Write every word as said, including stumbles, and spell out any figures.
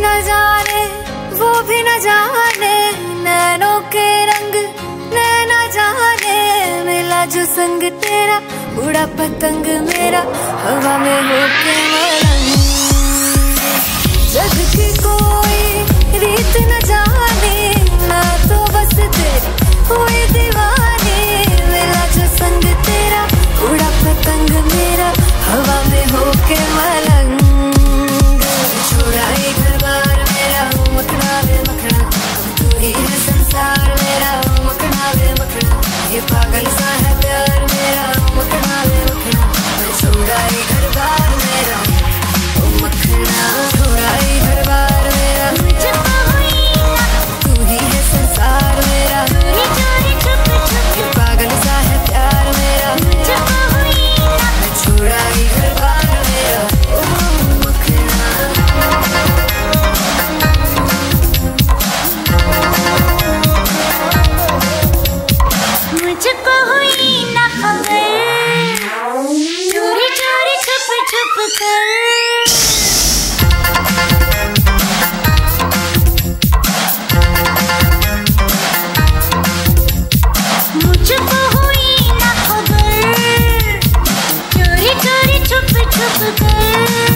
न जाने वो भी न जाने, नैनों के रंग नैना जाने, मिला जो संग तेरा उड़ा पतंग मेरा, हवा में होके मरंग। जग की कोई रीत न जाने, ना तो बस तेरी हुई दीवानी, मिला जो संग तेरा उड़ा पतंग मेरा, हवा में होके मरंग। पागल सा है प्यार मेरा, मखना वे मखना, मैं छोड़ा ही घर बार मेरा, ओ मखना छोड़ा ही घर बार मेरा, तू ही है संसार मेरा, पागल सा है प्यार मेरा, मैं छोड़ा ही घर बार मेरा, ओ मखना। मुझको हुई ना खबर, चोरी चोरी छुप छुप कर। मुझको हुई ना खबर, चोरी चोरी छुप छुप कर।